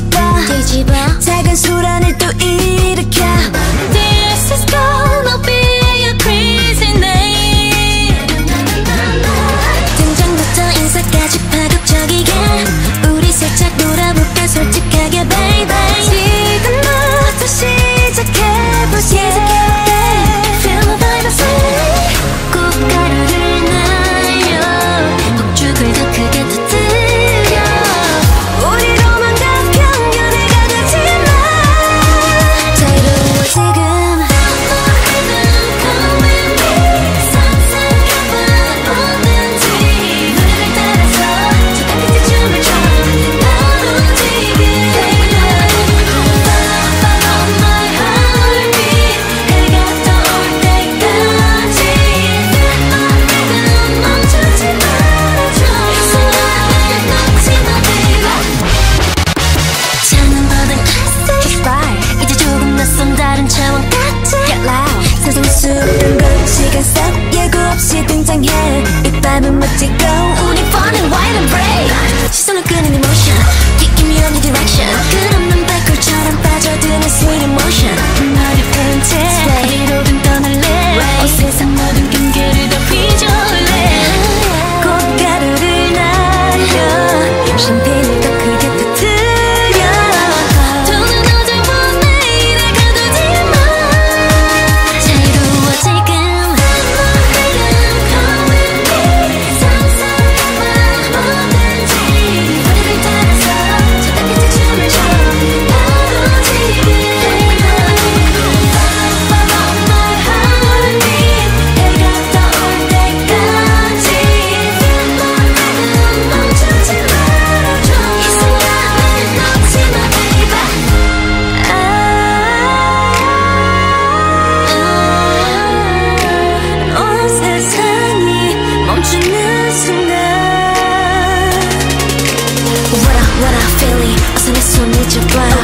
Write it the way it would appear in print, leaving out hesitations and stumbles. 뒤집어, 뒤집어 작은 소란을 또 일으켜. This is gonna be a crazy night. 등장부터 인사까지 파격적이게 우리 살짝 놀아볼까 솔직하게 baby. 지금부터 시작해보자. Feel the vibration. 꽃가루를 날려 폭죽을 더 크게 터뜨려. What I feel, I saw this one, it's your blood.